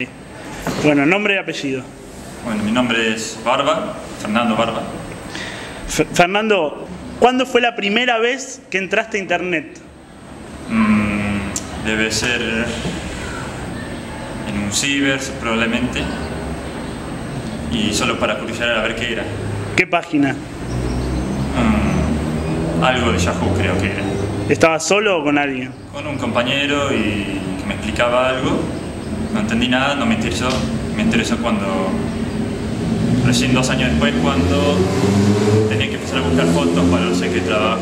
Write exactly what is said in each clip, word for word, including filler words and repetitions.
Sí. Bueno, nombre y apellido. Bueno, mi nombre es Barba, Fernando Barba. F Fernando, ¿cuándo fue la primera vez que entraste a internet? Mm, debe ser en un ciber, probablemente. Y solo para curiosear a ver qué era. ¿Qué página? Mm, algo de Yahoo creo que era. ¿Estabas solo o con alguien? Con un compañero y que me explicaba algo. No entendí nada, no me interesó. Me interesó cuando, recién dos años después, cuando tenía que empezar a buscar fotos para no sé qué trabajo.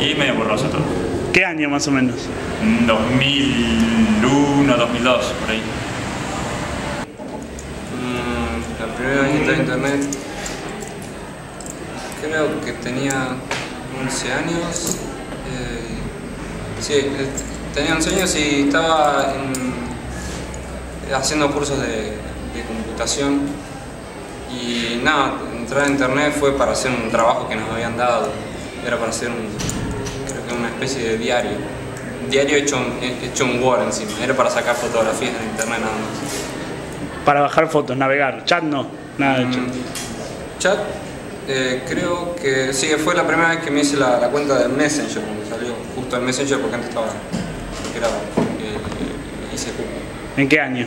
Y, y medio borroso todo. ¿Qué año más o menos? dos mil uno, dos mil dos, por ahí. Mm, la primera vez que entré a internet, creo que tenía once años. Eh, sí, tenía once años y estaba en... haciendo cursos de, de computación y nada, entrar a internet fue para hacer un trabajo que nos habían dado, era para hacer un, creo que una especie de diario, diario hecho, hecho un Word encima, era para sacar fotografías en internet nada más. Para bajar fotos, navegar, chat no, nada de um, chat. Chat, eh, creo que sí, fue la primera vez que me hice la, la cuenta de Messenger, cuando salió justo el Messenger porque antes estaba, porque era eh, I C Q. ¿En qué año?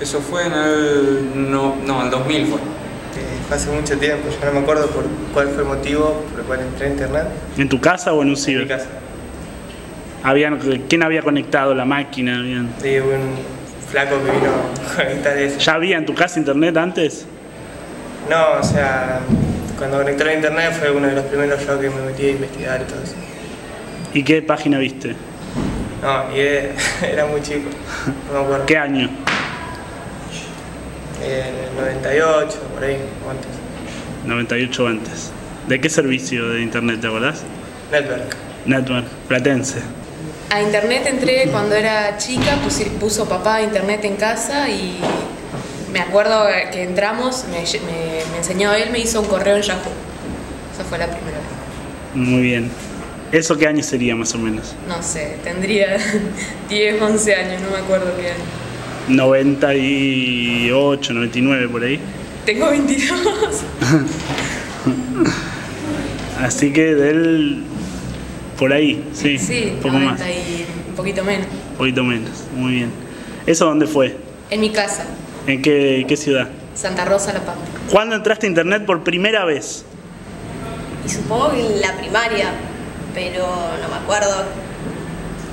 Eso fue en el... no, no, el dos mil fue. Fue hace mucho tiempo, yo no me acuerdo por cuál fue el motivo por el cual entré a internet. ¿En tu casa o en un ciber? En mi casa. Habían, ¿quién había conectado la máquina? Habían... Sí, un flaco que vino a conectar eso. ¿Ya había en tu casa internet antes? No, o sea, cuando conecté a internet fue uno de los primeros yo que me metí a investigar y todo eso. ¿Y qué página viste? No, y era muy chico, no me acuerdo. ¿Qué año? El noventa y ocho, por ahí, o antes. noventa y ocho o antes. ¿De qué servicio de internet te acordás? Network. Network, platense. A internet entré cuando era chica, puso papá internet en casa y me acuerdo que entramos, me, me, me enseñó él, me hizo un correo en Yahoo. Esa fue la primera vez. Muy bien. ¿Eso qué año sería más o menos? No sé, tendría diez, once años, no me acuerdo qué año. noventa y ocho, noventa y nueve, por ahí. Tengo veintidós. Así que del... por ahí, sí. Sí, poco noventa más. Y un poquito menos. Un poquito menos, muy bien. ¿Eso dónde fue? En mi casa. ¿En qué, qué ciudad? Santa Rosa, La Pampa. ¿Cuándo entraste a internet por primera vez? Y supongo que en la primaria. Pero no me acuerdo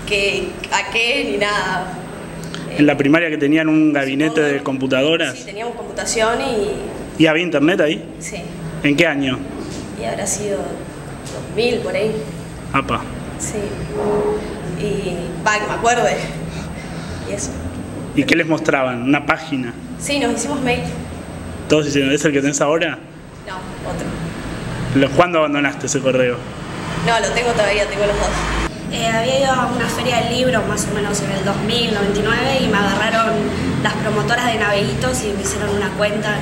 que, a qué ni nada. ¿En la primaria que tenían un gabinete de computadoras? Sí, teníamos computación y... ¿Y había internet ahí? Sí. ¿En qué año? Y habrá sido dos mil, por ahí. Apa. Sí. Y va, que me acuerde. Y eso. ¿Y qué les mostraban? ¿Una página? Sí, nos hicimos mail. ¿Todos hicieron? ¿Es el que tenés ahora? No, otro. ¿Cuándo abandonaste ese correo? No, lo tengo todavía, tengo los dos. Eh, había ido a una feria del libro más o menos en el dos mil, noventa y nueve, y me agarraron las promotoras de Naveguitos y me hicieron una cuenta.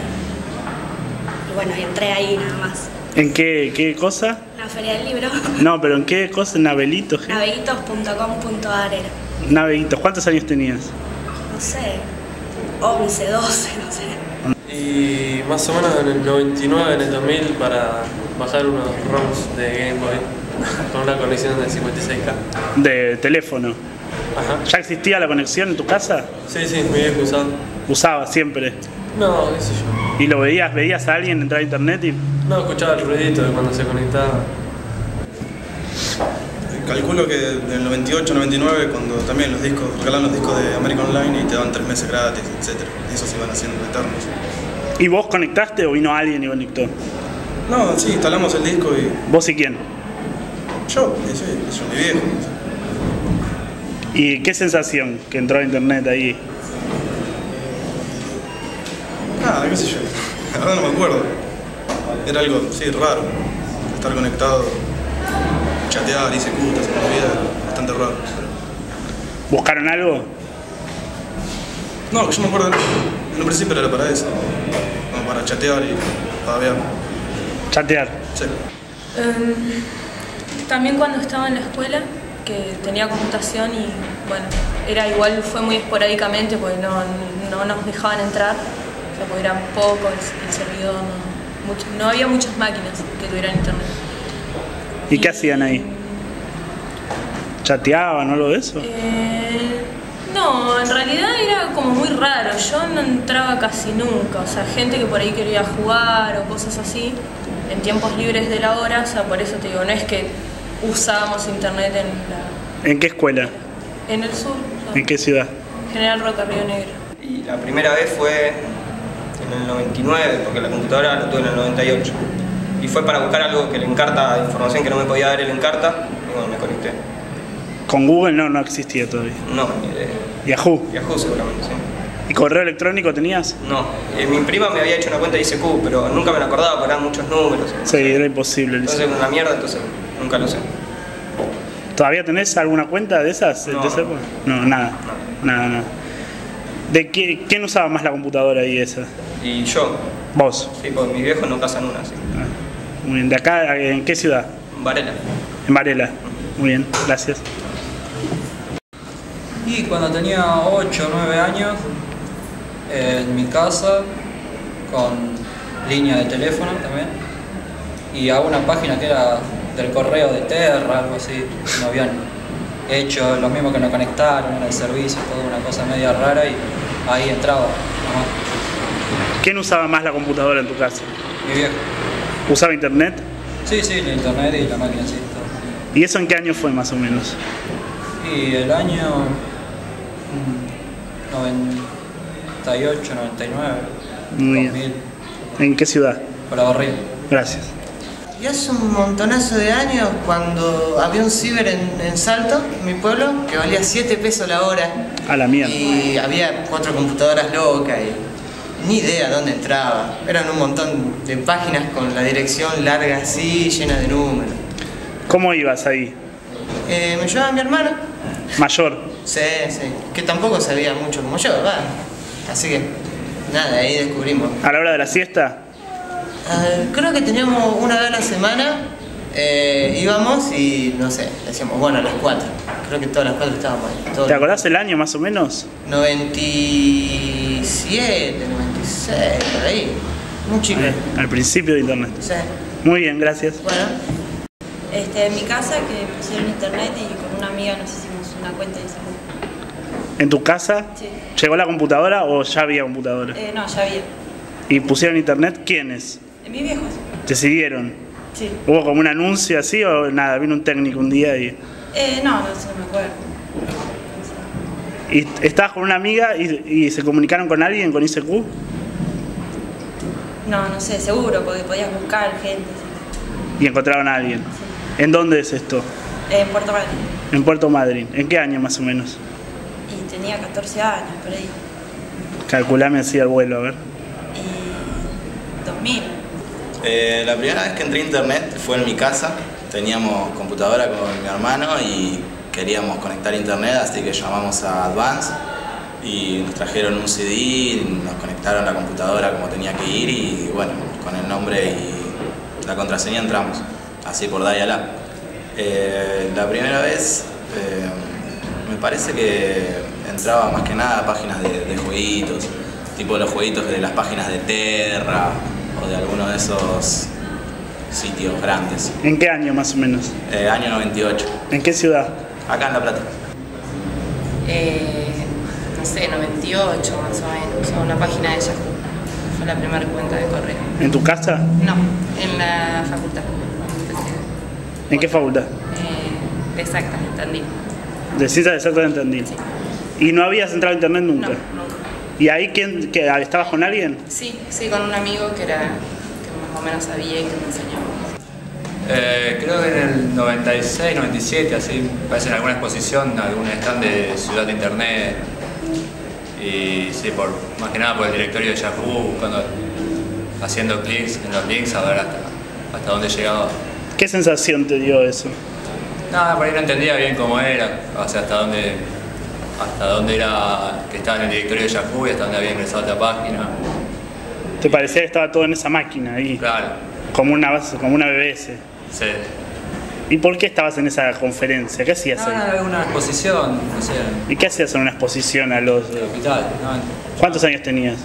Y bueno, entré ahí nada más. ¿En qué, qué cosa? Una feria del libro. No, pero ¿en qué cosa? Naveguitos. Naveguitos punto com punto ar era. Naveguitos, ¿cuántos años tenías? No sé, once, doce, no sé. Y más o menos en el noventa y nueve, en el dos mil, para bajar unos ROMs de Game Boy. Con una conexión de cincuenta y seis K. ¿De teléfono? Ajá. ¿Ya existía la conexión en tu casa? Sí, sí, mi viejo usaba. ¿Usaba siempre? No, qué sé yo. ¿Y lo veías? ¿Veías a alguien entrar a internet? Y... No, escuchaba el ruidito de cuando se conectaba. Calculo que del noventa y ocho, noventa y nueve, cuando también los discos, regalan los discos de American Online y te daban tres meses gratis, etcétera. Y esos iban haciendo eternos. ¿Y vos conectaste o vino alguien y conectó? No, sí, instalamos el disco y... ¿Vos y quién? Yo, eso es mi viejo. ¿Y qué sensación que entró a internet ahí? Nada, qué sé yo. La verdad no me acuerdo. Era algo, sí, raro. Estar conectado, chatear, I C Q, hacer una vida, bastante raro. ¿Buscaron algo? No, yo me acuerdo. En un principio era para eso. No, para chatear y para ver. ¿Chatear? Sí. Um... También cuando estaba en la escuela, que tenía computación y bueno, era igual, fue muy esporádicamente, porque no, no nos dejaban entrar, o sea, porque eran pocos, el, el servidor, no, mucho, no había muchas máquinas que tuvieran internet. ¿Y, ¿Y qué hacían ahí? ¿Chateaban o algo de eso? Eh, no, en realidad era como muy raro, yo no entraba casi nunca, o sea, gente que por ahí quería jugar o cosas así, en tiempos libres de la hora, o sea, por eso te digo, no es que usábamos internet en la... ¿En qué escuela? En el sur. O sea, ¿en qué ciudad? General Roca, Río Negro. Y la primera vez fue en el noventa y nueve, porque la computadora la tuve en el noventa y ocho. Y fue para buscar algo que el Encarta, información que no me podía dar el Encarta, y bueno, me conecté. ¿Con Google no, no existía todavía? No. Eh, ¿Yahoo? Yahoo seguramente, sí. ¿Y correo electrónico tenías? No. Eh, mi prima me había hecho una cuenta de I C Q, pero nunca me la acordaba porque eran muchos números. Sí, era imposible. Entonces, una mierda, entonces nunca lo sé. ¿Todavía tenés alguna cuenta de esas? No, de esa época? No, nada. No. Nada, nada. ¿De qué, quién usaba más la computadora y esa? Y yo. ¿Vos? Sí, porque mis viejos no casan una, sí. Ah. Muy bien. ¿De acá, en qué ciudad? Varela. En Varela. Muy bien, gracias. Y cuando tenía ocho o nueve años, en mi casa, con línea de teléfono también, y a una página que era del correo de Terra, algo así, no habían hecho, lo mismo que nos conectaron, era el servicio, toda una cosa media rara, y ahí entraba. ¿No? ¿Quién usaba más la computadora en tu casa? Mi viejo. ¿Usaba internet? Sí, sí, el internet y la máquina, sí. Todo. ¿Y eso en qué año fue más o menos? Y el año noventa y ocho, noventa y nueve, dos mil. ¿En qué ciudad? Por Bahía. Gracias. Y hace un montonazo de años, cuando había un ciber en, en Salto, en mi pueblo, que valía siete pesos la hora. A la mierda. Y había cuatro computadoras locas y ni idea dónde entraba. Eran un montón de páginas con la dirección larga así, llena de números. ¿Cómo ibas ahí? Eh, me llevaba mi hermano. ¿Mayor? Sí, sí. Que tampoco sabía mucho como yo, ¿verdad? Así que, nada, ahí descubrimos. ¿A la hora de la siesta? Uh, creo que teníamos una vez a la semana, eh, íbamos y no sé, decíamos, bueno, a las cuatro. Creo que todas las cuatro estábamos ahí. ¿Te acordás el año más o menos? noventa y siete, noventa y seis, por ahí. Muy chico. Ver, al principio de internet. Sí. Muy bien, gracias. Bueno. Este, en mi casa que pusieron internet y con una amiga nos hicimos una cuenta de I C Q. ¿En tu casa? Sí. ¿Llegó la computadora o ya había computadora? Eh, no, ya había. ¿Y pusieron internet quiénes? Mis viejos. ¿Te siguieron? Sí. ¿Hubo como un anuncio así o nada? ¿Vino un técnico un día y...? Eh, no, no sé, no me acuerdo. No sé. ¿Y estabas con una amiga y, y se comunicaron con alguien con I C Q? No, no sé, seguro, porque podías buscar gente. Sí. ¿Y encontraron a alguien? Sí. ¿En dónde es esto? Eh, en Puerto Madryn. En Puerto Madryn. ¿En qué año más o menos? Y tenía catorce años, por ahí. Calculame así al vuelo, a ver. Y... dos mil. Eh, la primera vez que entré a internet fue en mi casa. Teníamos computadora con mi hermano y queríamos conectar internet, así que llamamos a Advance y nos trajeron un C D, nos conectaron la computadora como tenía que ir y bueno, con el nombre y la contraseña entramos, así por dial-up. Eh, la primera vez eh, me parece que entraba más que nada a páginas de, de jueguitos, tipo los jueguitos de las páginas de Terra o de alguno de esos sitios grandes. ¿En qué año más o menos? Eh, año noventa y ocho. ¿En qué ciudad? Acá en La Plata. Eh, no sé, noventa y ocho más o menos, una página de Yahoo. Fue la primera cuenta de correo. ¿En tu casa? No, en la facultad. ¿En Otra. qué facultad? Eh, de Sacta, en Tandil. ¿De Ciencias de Sacta en Tandil? Sí. ¿Y no habías entrado a internet nunca? No, nunca. ¿Y ahí quién, que, estabas con alguien? Sí, sí, con un amigo que era... más o menos sabía y que me enseñó. Eh, creo que en el noventa y seis, noventa y siete, así, parece en alguna exposición, algún stand de Ciudad de Internet. Y sí, por, más que nada por el directorio de Yahoo, buscando, haciendo clics en los links a ver hasta, hasta dónde llegaba. ¿Qué sensación te dio eso? Nada, por ahí no entendía bien cómo era, o sea, hasta dónde, hasta dónde era que estaba en el directorio de Yahoo y hasta dónde había ingresado la página. ¿Te parecía que estaba todo en esa máquina ahí? Claro. Como una, como una B B S. Sí. ¿Y por qué estabas en esa conferencia? ¿Qué hacías ah, ahí? Una exposición, no sé. ¿Y qué hacías en una exposición a los...? El hospital, no. ¿Cuántos años tenías?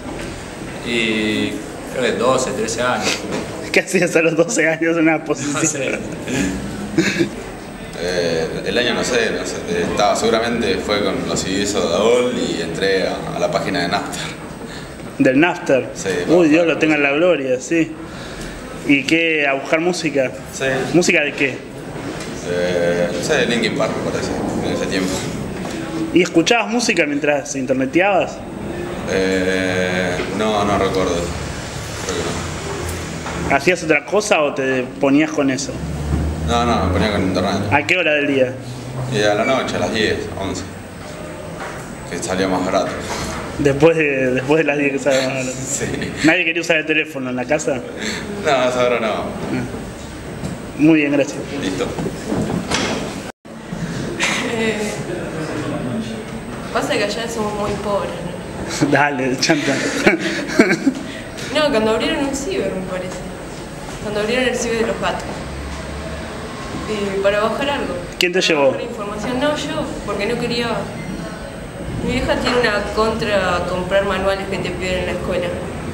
Y creo que doce, trece años. ¿Qué hacías a los doce años en una exposición? No sé. eh, el año no sé, no sé, estaba, seguramente fue con los C Ds de Daol y entré a, a la página de Napster. ¿Del Napster? Sí. Uy, Dios lo tenga en la gloria, sí. ¿Y qué? ¿A buscar música? Sí. ¿Música de qué? Eh, no sé, de Linkin Park, me parece, en ese tiempo. ¿Y escuchabas música mientras interneteabas? Eh, no, no recuerdo. Creo que no. ¿Hacías otra cosa o te ponías con eso? No, no, me ponía con internet. ¿A qué hora del día? Y a la noche, a las diez, once. Que salía más barato. Después de, después de las diez que salía. Sí. ¿Nadie quería usar el teléfono en la casa? No, ahora no. Muy bien, gracias. Listo. Eh, pasa que allá somos muy pobres, ¿no? Dale, chanta. No, cuando abrieron un ciber, me parece. Cuando abrieron el ciber de los gatos. Eh, para bajar algo. ¿Quién te llevó? Para bajar información. No, yo, porque no quería... Mi vieja tiene una contra a comprar manuales que te piden en la escuela.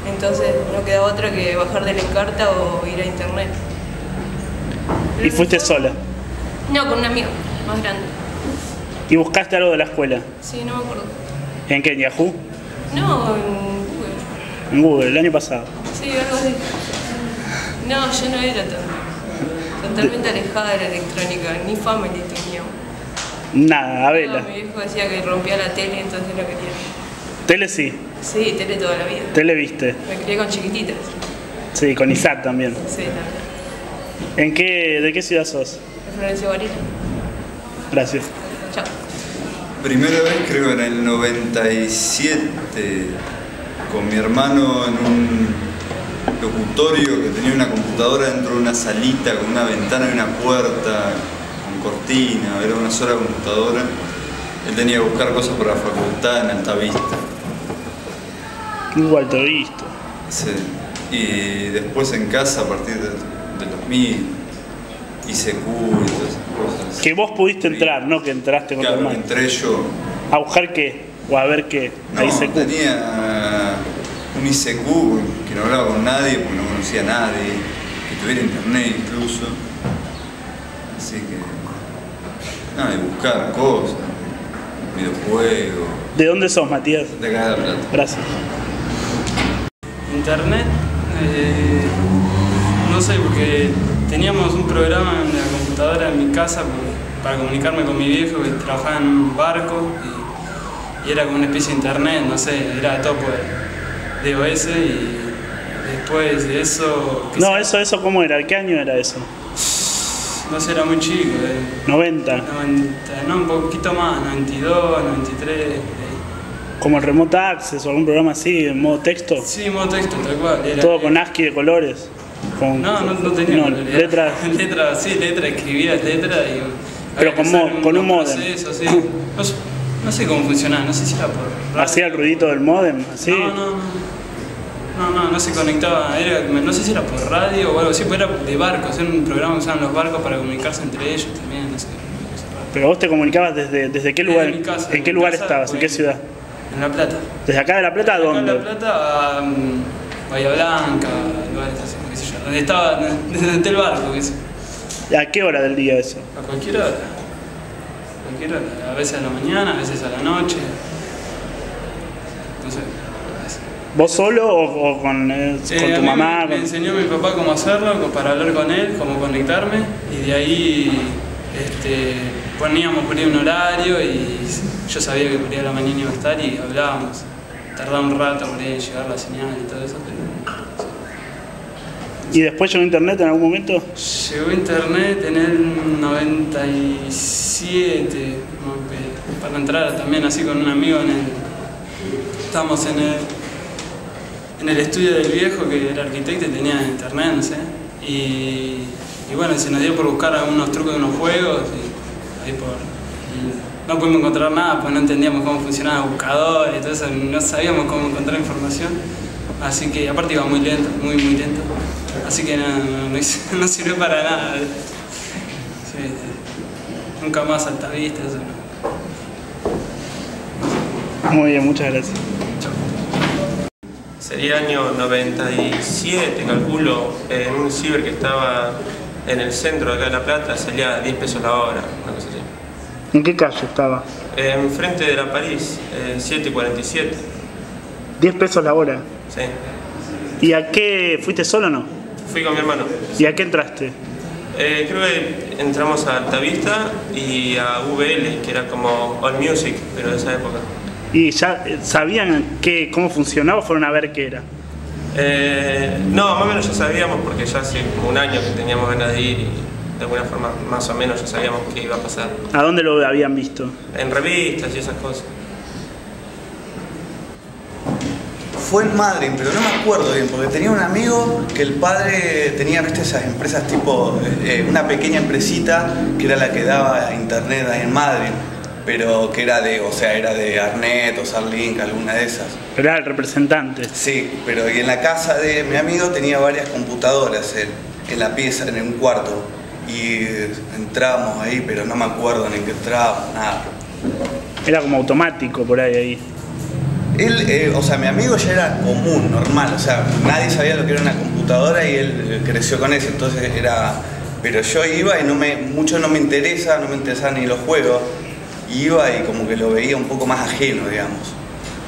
Entonces no queda otra que bajar de la Encarta o ir a internet. Pero ¿y fuiste sola? No, con un amigo, más grande. ¿Y buscaste algo de la escuela? Sí, no me acuerdo. ¿En qué? ¿En Yahoo? No, en Google. En Google, el año pasado. Sí, algo así. No, yo no era tan, totalmente alejada de la electrónica, ni family tenía. Nada, a vela. No, mi viejo decía que rompía la tele, entonces no quería. ¿Tele sí? Sí, tele toda la vida. ¿Tele viste? Me crié con Chiquititas. Sí, con Isaac también. Sí, también. ¿En qué, ¿De qué ciudad sos? De Florencio Barilo. Gracias. Chao. Primera vez creo que en el noventa y siete, con mi hermano en un locutorio que tenía una computadora dentro de una salita con una ventana y una puerta. Cortina, era una sola computadora. Él tenía que buscar cosas para la facultad en Altavista. Hubo Altavista. Sí. Y después en casa, a partir de, de dos mil, I C Q y todas esas cosas. Que vos pudiste entrar, ¿no? Que entraste con tu hermano. Claro, entré yo. ¿A buscar qué? ¿O a ver qué? No, I C Q. Tenía un I C Q que no hablaba con nadie, porque no conocía a nadie, que tuviera internet incluso. Así que... Ah, y buscar cosas, videojuegos. ¿De dónde sos, Matías? De acá de La Plata. Gracias. Internet, eh, no sé, porque teníamos un programa en la computadora en mi casa para comunicarme con mi viejo que trabajaba en un barco y, y era como una especie de internet, no sé, era topo de D O S y después de eso... No, sea, eso, eso, ¿cómo era? ¿Qué año era eso? No sé, era muy chico. Eh. ¿noventa? No, un poquito más, noventa y dos, noventa y tres. Eh. ¿Como el Remote Access o algún programa así, en modo texto? Sí, modo texto, tal cual. Era, ¿todo eh, con ASCII de colores? Con, no, no, no tenía no, colores. ¿Letras? Letras, sí, letras, escribía letras. Pero con, mo, un, con un modem. Proceso, sí. no, no sé cómo funcionaba, no sé si era por radio. ¿Hacía el ruidito del modem? ¿Así? No, no. No, no, no se conectaba, era, no sé si era por radio o algo así, pero era de barcos, era un programa que usaban los barcos para comunicarse entre ellos también, no sé. ¿Pero vos te comunicabas desde, desde qué lugar? Desde mi casa, ¿en qué lugar casa, estabas? ¿En qué ciudad? En La Plata. ¿Desde acá de La Plata a dónde? De La Plata a um, Bahía Blanca, lugares así, qué sé yo, donde estaba, desde el barco, qué sé yo. ¿A qué hora del día eso? A cualquier hora, a cualquier hora, a veces a la mañana, a veces a la noche, no sé. ¿Vos solo o, o con, eh, eh, con tu mamá? Me, me enseñó mi papá cómo hacerlo, para hablar con él, cómo conectarme y de ahí este, poníamos ponía un horario y yo sabía que por ahí a la mañana iba a estar y hablábamos. Tardaba un rato por ahí en llegar la señal y todo eso, pero... ¿Y después llegó internet en algún momento? Llegó internet en el noventa y siete, para entrar también así con un amigo en el... Estamos en el... En el estudio del viejo, que era arquitecto y tenía internet, no sé. Y, y bueno, se nos dio por buscar algunos trucos de unos juegos. Y, ahí por, y no pudimos encontrar nada, pues no entendíamos cómo funcionaba el buscador y todo eso. No sabíamos cómo encontrar información. Así que, aparte iba muy lento, muy, muy lento. Así que no, no, no, no sirvió para nada. Sí. nunca más Altavista. Eso. Muy bien, muchas gracias. Chao. Sería año noventa y siete, calculo, en un ciber que estaba en el centro de acá de La Plata, salía diez pesos la hora, una cosa así. ¿En qué calle estaba? Enfrente de la París, siete cuarenta y siete. ¿diez pesos la hora? Sí. ¿Y a qué? ¿Fuiste solo o no? Fui con mi hermano. ¿Y a qué entraste? Eh, creo que entramos a Altavista y a V L, que era como All Music, pero de esa época. ¿Y ya sabían que, cómo funcionaba o fueron a ver qué era? Eh, no, más o menos ya sabíamos porque ya hace como un año que teníamos ganas de ir y de alguna forma más o menos ya sabíamos qué iba a pasar. ¿A dónde lo habían visto? En revistas y esas cosas. Fue en Madrid, pero no me acuerdo bien, porque tenía un amigo que el padre tenía, ¿viste? Esas empresas tipo, eh, una pequeña empresita que era la que daba internet ahí en Madrid, pero que era de, o sea, era de Arnet o Starlink, alguna de esas. Pero era el representante. Sí, pero y en la casa de mi amigo tenía varias computadoras en, en la pieza, en un cuarto, y entramos ahí, pero no me acuerdo ni en qué entrábamos, nada. Era como automático por ahí, ahí. Él, eh, o sea, mi amigo ya era común, normal, o sea, nadie sabía lo que era una computadora y él creció con eso, entonces era... Pero yo iba y no me, mucho no me interesa, no me interesaban ni los juegos, iba y como que lo veía un poco más ajeno, digamos.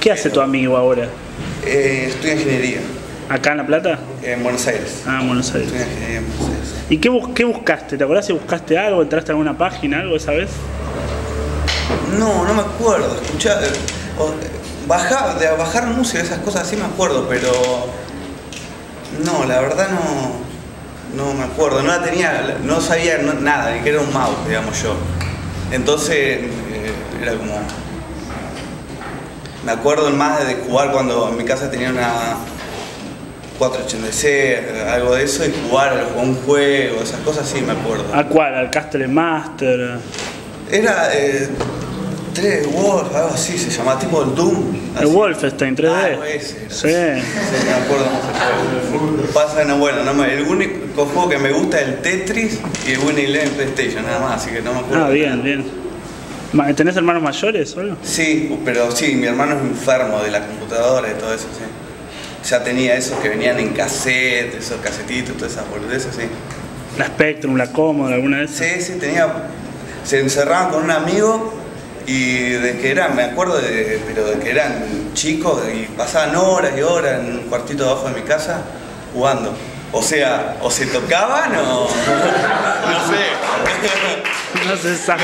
¿Qué hace Pero, tu amigo ahora? Eh, estudia ingeniería. ¿Acá en La Plata? En Buenos Aires. Ah, en Buenos Aires. Estudia ingeniería en Buenos Aires. ¿Y qué, bus qué buscaste? ¿Te acordás si buscaste algo, entraste a alguna página, algo esa vez? No, no me acuerdo, escuchá... Eh, oh, Bajar, de bajar música, esas cosas sí me acuerdo, pero no, la verdad no, no me acuerdo, no la tenía, no sabía no, nada, ni que era un mouse, digamos yo. Entonces eh, era como, me acuerdo más de jugar cuando en mi casa tenía una cuatro ochenta y seis, algo de eso, y jugar a un juego, esas cosas sí me acuerdo. ¿A cuál? ¿Al Castle Master? Era... Eh, tres Wolf, algo así, se llamaba tipo el Doom. Así. El Wolf está en tres D. Ah, ese. Sí. Sí, me acuerdo cómo se pasa, no, bueno, no me, el único juego que me gusta es el Tetris y el Win eleven PlayStation, nada más, así que no me acuerdo. Ah, bien, bien. ¿Tenés hermanos mayores solo? Sí, pero sí, mi hermano es enfermo de la computadora y todo eso, sí. Ya tenía esos que venían en cassette, esos casetitos, todas esas boludeces, sí. La Spectrum, la Commodore, alguna de esas. Sí, sí, tenía. Se encerraban con un amigo. Y de que eran, me acuerdo, de, pero de que eran chicos y pasaban horas y horas en un cuartito abajo de mi casa jugando. O sea, o se tocaban o... No sé. No se sabe.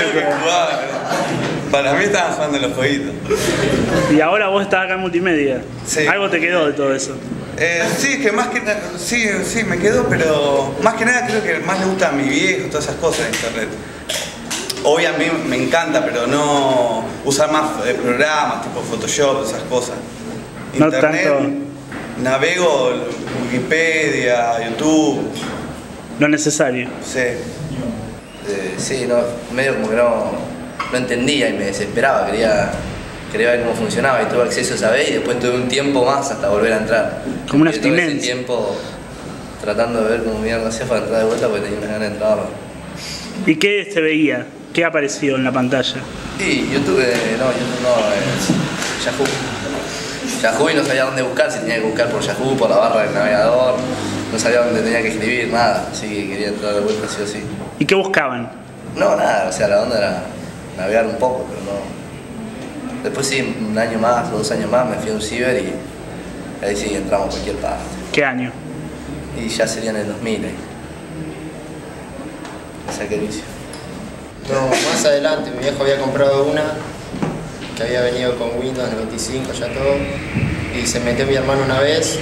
Para mí estaban jugando los jueguitos. Y ahora vos estás acá en multimedia. Sí. ¿Algo te quedó de todo eso? Eh, sí, que más que sí, sí, me quedó, pero más que nada creo que más le gusta a mi viejo, todas esas cosas de internet. Hoy a mí me encanta, pero no usar más programas tipo Photoshop, esas cosas. Internet, no tanto. Navego, Wikipedia, YouTube. Lo necesario. Sí. Eh, sí, no, medio como que no, no entendía y me desesperaba. Quería, quería ver cómo funcionaba y tuve acceso a esa vez y después tuve un tiempo más hasta volver a entrar. Como una abstinencia. Tiempo tratando de ver cómo mierda hacía para entrar de vuelta porque tenía unas ganas de entrar. ¿Y qué se veía? ¿Qué ha aparecido en la pantalla? Sí, YouTube, eh, no, YouTube no, eh, Yahoo. Yahoo y no sabía dónde buscar, si tenía que buscar por Yahoo, por la barra del navegador, no sabía dónde tenía que escribir, nada, así que quería entrar de vuelta sí o sí. ¿Y qué buscaban? No, nada, o sea, la onda era navegar un poco, pero no. Después sí, un año más o dos años más me fui a un ciber y ahí sí entramos a cualquier parte. ¿Qué año? Y ya sería en el dos mil, eh. O sea, qué inicio. No, más adelante, mi viejo había comprado una que había venido con Windows noventa y cinco, ya todo, y se metió mi hermano una vez,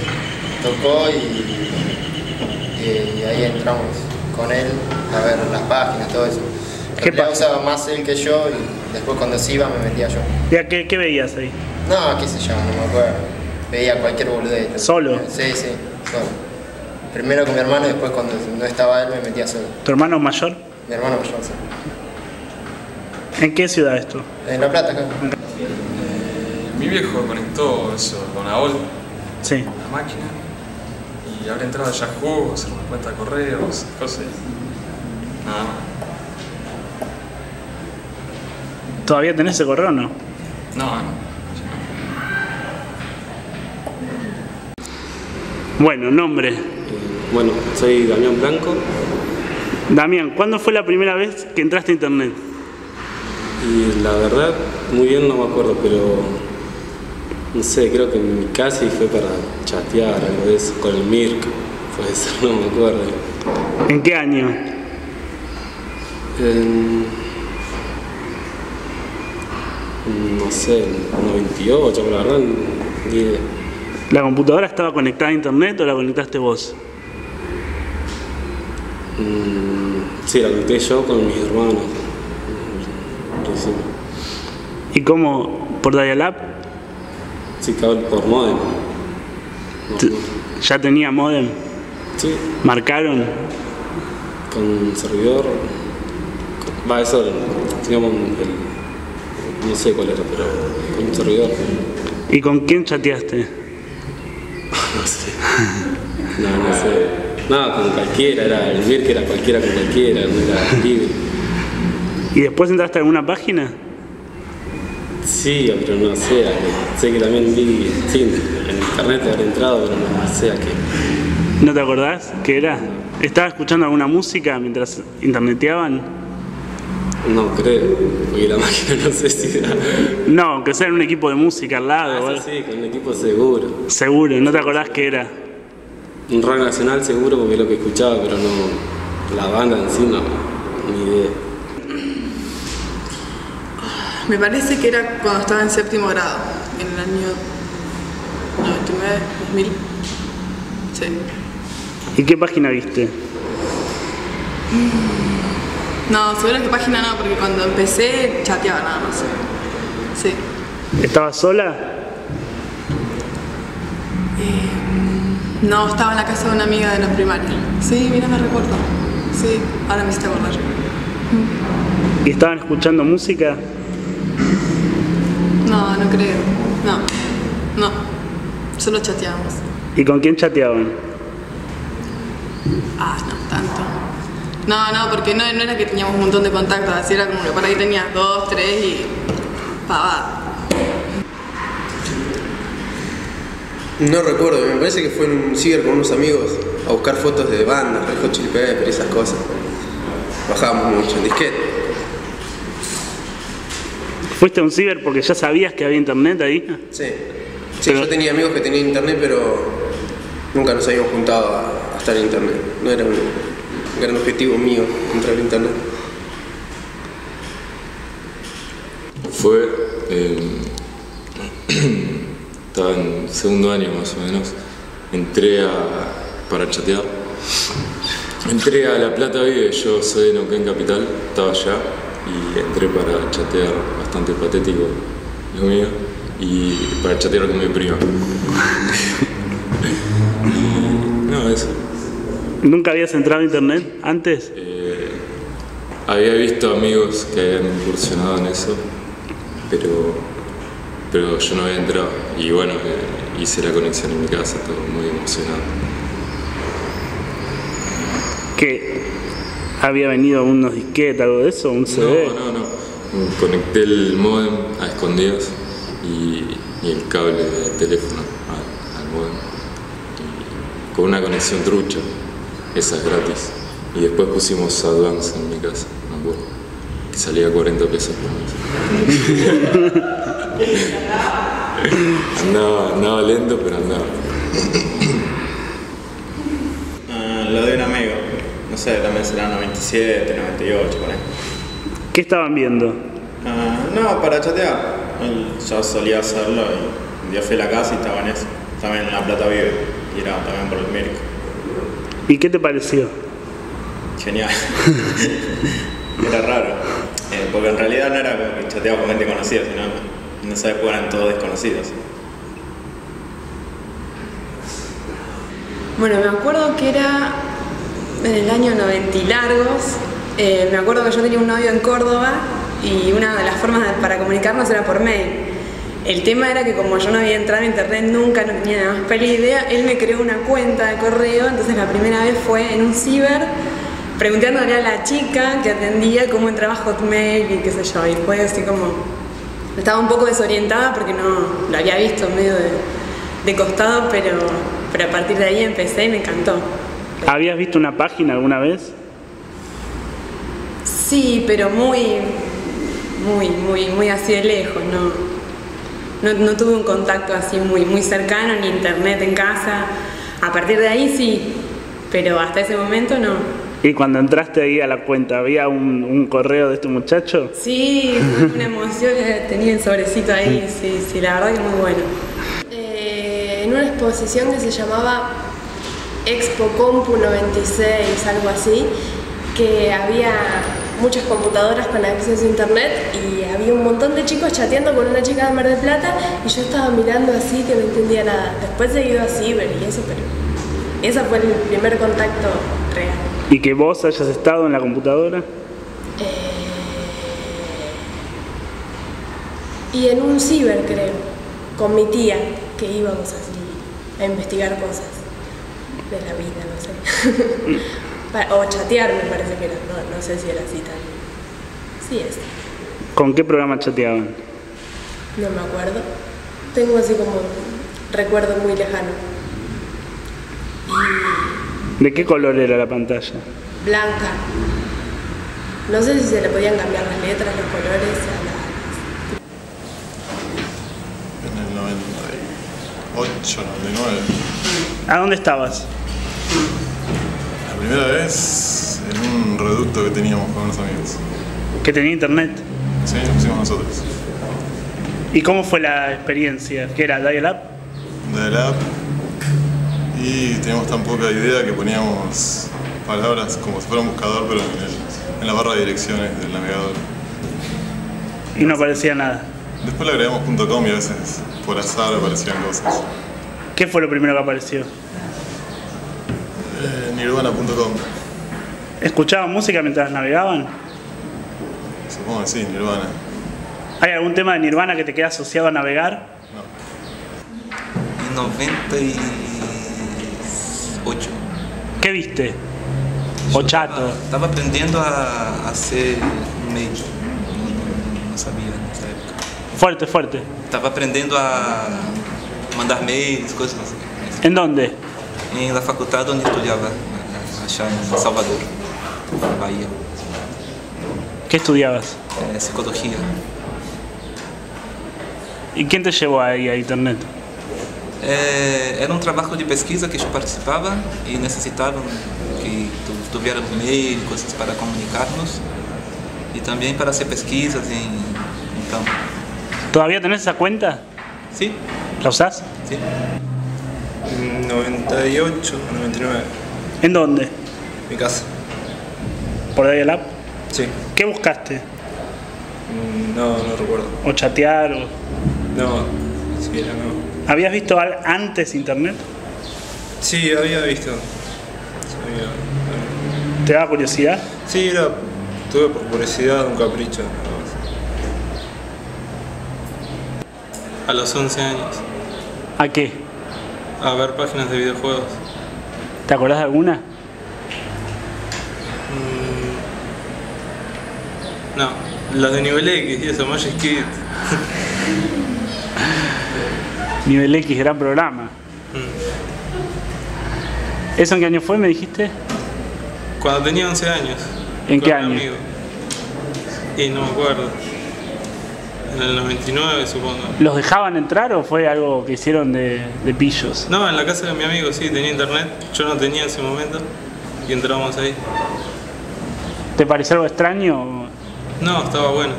tocó y, y, y ahí entramos con él a ver las páginas, todo eso. ¿Qué la usaba más él que yo y después cuando se iba me metía yo. ¿Ya qué, qué veías ahí? No, qué sé yo, no me acuerdo. Veía cualquier boludez. ¿Solo? Sí, sí, solo. Primero con mi hermano y después cuando no estaba él me metía solo. ¿Tu hermano mayor? Mi hermano mayor, sí. ¿En qué ciudad esto? En La Plata, acá. Eh, mi viejo conectó eso con AOL, sí. La máquina, y habré entrado a Yahoo, hacer una cuenta de correos, cosas, nada más. ¿Todavía tenés ese correo o no? No, no. Bueno, nombre. Bueno, soy Damián Blanco. Damián, ¿cuándo fue la primera vez que entraste a internet? Y la verdad, muy bien no me acuerdo, pero no sé, creo que en mi casa fue para chatear, algo de eso, con el Mirk, por eso no me acuerdo. ¿En qué año? En, no sé, en noventa y ocho, pero la verdad, ni idea. ¿La computadora estaba conectada a internet o la conectaste vos? Mm, sí, la conecté yo con mis hermanos. Sí. ¿Y cómo? ¿Por dial-up? Sí, por modem. No. ¿Ya tenía modem? Sí. ¿Marcaron? Con servidor. Va, eso, digamos, el, no sé cuál era, pero con un servidor. ¿Y con quién chateaste? No sé. No, no sé. Nada, no, con cualquiera, era el Mirk, era cualquiera con cualquiera, no era libre. ¿Y después entraste a alguna página? Sí, pero no sé, que, sé que también vi, sí, en internet habré entrado, pero no sé a qué. ¿No te acordás qué era? ¿Estabas escuchando alguna música mientras interneteaban? No creo, porque la máquina no sé si era... No, aunque sea en un equipo de música al lado. Ah, eso sí, con un equipo seguro. Seguro, ¿no te acordás qué era? Un rock nacional seguro, porque es lo que escuchaba, pero no... La banda en sí no, ni idea. Me parece que era cuando estaba en séptimo grado, en el año noventa y nueve, dos mil. Sí. ¿Y qué página viste? Mm. No, seguro que página no, porque cuando empecé chateaba nada más. Sí. ¿Estabas sola? Eh, no, estaba en la casa de una amiga de los primarios. Sí, mira, me recuerdo. Sí, ahora me hiciste acordar. ¿Y estaban escuchando música? No, no creo. No, no. Solo chateábamos. ¿Y con quién chateaban? Ah, no tanto. No, no, porque no, no era que teníamos un montón de contactos, así era como que por ahí tenías dos, tres y... pavada. No recuerdo, me parece que fue en un ciber con unos amigos a buscar fotos de bandas, Red Hot Chili Peppers, esas cosas. Bajábamos mucho en disquete. ¿Fuiste a un ciber porque ya sabías que había internet ahí? Sí. Sí, pero... yo tenía amigos que tenían internet, pero nunca nos habíamos juntado a, a estar en internet. No era un... gran objetivo mío, entrar al internet. Fue... Eh, estaba en segundo año más o menos. Entré a... para chatear. Entré a La Plata Vive, yo soy de Neuquén Capital, estaba allá. Y entré para chatear, bastante patético lo mío. Y para chatear con mi prima. No, eso. ¿Nunca habías entrado a internet antes? Eh, había visto amigos que habían incursionado en eso, pero, pero yo no había entrado. Y bueno, eh, hice la conexión en mi casa, todo muy emocionado. ¿Qué? ¿Había venido unos disquetes, algo de eso? ¿Un C D? No, no, no. Conecté el modem a escondidas y, y el cable de teléfono al, al modem. Y con una conexión trucha. Esa es gratis. Y después pusimos Advance en mi casa, me acuerdo. Que salía cuarenta pesos por mes. andaba, andaba lento, pero andaba. Uh, lo de un amigo. No sé, también será noventa y siete, noventa y ocho, por ahí. ¿Qué estaban viendo? Uh, no, para chatear. Él ya solía hacerlo y un día fui a la casa y estaba en eso. También en La Plata Vive. Y era también por el médico. ¿Y qué te pareció? Genial. Era raro. Eh, porque en realidad no era que chateaba con gente conocida, sino no sabes cómo eran todos desconocidos. Bueno, me acuerdo que era en el año noventa y largos. Eh, me acuerdo que yo tenía un novio en Córdoba y una de las formas para comunicarnos era por mail. El tema era que como yo no había entrado en internet nunca, no tenía nada más peli idea, él me creó una cuenta de correo, entonces la primera vez fue en un ciber preguntándole a la chica que atendía cómo entraba Hotmail y qué sé yo, y fue así como, estaba un poco desorientada porque no lo había visto medio de, de costado, pero, pero a partir de ahí empecé y me encantó. ¿Habías visto una página alguna vez? Sí, pero muy, muy, muy, muy así de lejos, no. No, no tuve un contacto así muy, muy cercano, ni internet en casa. A partir de ahí sí, pero hasta ese momento no. ¿Y cuando entraste ahí a la cuenta, había un, un correo de este muchacho? Sí, una emoción, tenía el sobrecito ahí, sí, sí, la verdad que muy bueno. Eh, en una exposición que se llamaba Expo Compu noventa y seis, algo así, que había muchas computadoras con acceso a internet y había un montón de chicos chateando con una chica de Mar del Plata y yo estaba mirando así que no entendía nada. Después he ido a Ciber y eso, pero ese fue el primer contacto real. ¿Y que vos hayas estado en la computadora? Eh... Y en un Ciber, creo, con mi tía, que íbamos así a investigar cosas de la vida, no sé. O chatear, me parece que era, no, no sé si era así tal. Sí es. ¿Con qué programa chateaban? No me acuerdo. Tengo así como un recuerdo muy lejano. Y... ¿De qué color era la pantalla? Blanca. No sé si se le podían cambiar las letras, los colores a las... En el noventa y ocho, noventa y nueve. ¿A dónde estabas? Primera vez en un reducto que teníamos con unos amigos. ¿Que tenía internet? Sí, lo pusimos nosotros. ¿Y cómo fue la experiencia? ¿Qué era? ¿Dial-up? Dial-up. Y teníamos tan poca idea que poníamos palabras como si fuera un buscador, pero en, el, en la barra de direcciones del navegador. Y no aparecía nada. Después le agregamos .com y a veces por azar aparecían cosas. ¿Qué fue lo primero que apareció? Nirvana punto com. ¿Escuchaban música mientras navegaban? Supongo que sí, Nirvana. ¿Hay algún tema de Nirvana que te queda asociado a navegar? No. noventa y ocho. ¿Qué viste? Yo o chato. Estaba, estaba aprendiendo a hacer un medio. No, no sabía en esa época. Fuerte, fuerte. Estaba aprendiendo a mandar mails, cosas así. ¿En dónde? En la facultad donde estudiaba, allá en Salvador, en Bahía. ¿Qué estudiabas? Eh, psicología. ¿Y quién te llevó ahí a internet? Eh, era un trabajo de pesquisa que yo participaba y necesitaban que tuvieran mail, cosas para comunicarnos y también para hacer pesquisas en, en campo. ¿Todavía tenés esa cuenta? Sí. ¿La usás? Sí. noventa y ocho, noventa y nueve. ¿En dónde? Mi casa. ¿Por ahí el app? Sí. ¿Qué buscaste? No, no recuerdo. ¿O chatear? O... No, ni siquiera no. ¿Habías visto antes internet? Sí, había visto. Había... ¿Te daba curiosidad? Sí, era... tuve por curiosidad un capricho. A los once años. ¿A qué? A ver páginas de videojuegos. ¿Te acordás de alguna? Mm, no, las de Nivel X y eso, Magic Kid. Nivel X, gran programa. Mm. ¿Eso en qué año fue, me dijiste? Cuando tenía once años. ¿En qué año? Amigo. Y no me acuerdo. En el noventa y nueve, supongo. ¿Los dejaban entrar o fue algo que hicieron de, de pillos? No, en la casa de mi amigo, sí, tenía internet. Yo no tenía en ese momento. Y entramos ahí. ¿Te pareció algo extraño? No, estaba bueno.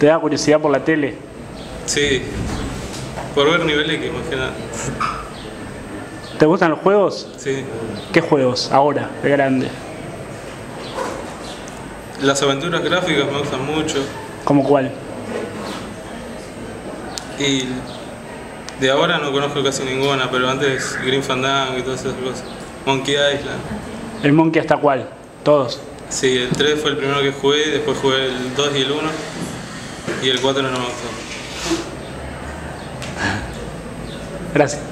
¿Te da curiosidad por la tele? Sí. Por ver Nivel X, más que nada. ¿Te gustan los juegos? Sí. ¿Qué juegos? Ahora, de grande. Las aventuras gráficas me gustan mucho. ¿Cómo cuál? Y de ahora no conozco casi ninguna, pero antes Green Fandango y todas esas cosas. Monkey Island. ¿El Monkey hasta cuál? ¿Todos? Sí, el tres fue el primero que jugué, después jugué el dos y el uno. Y el cuatro no me gustó. Gracias.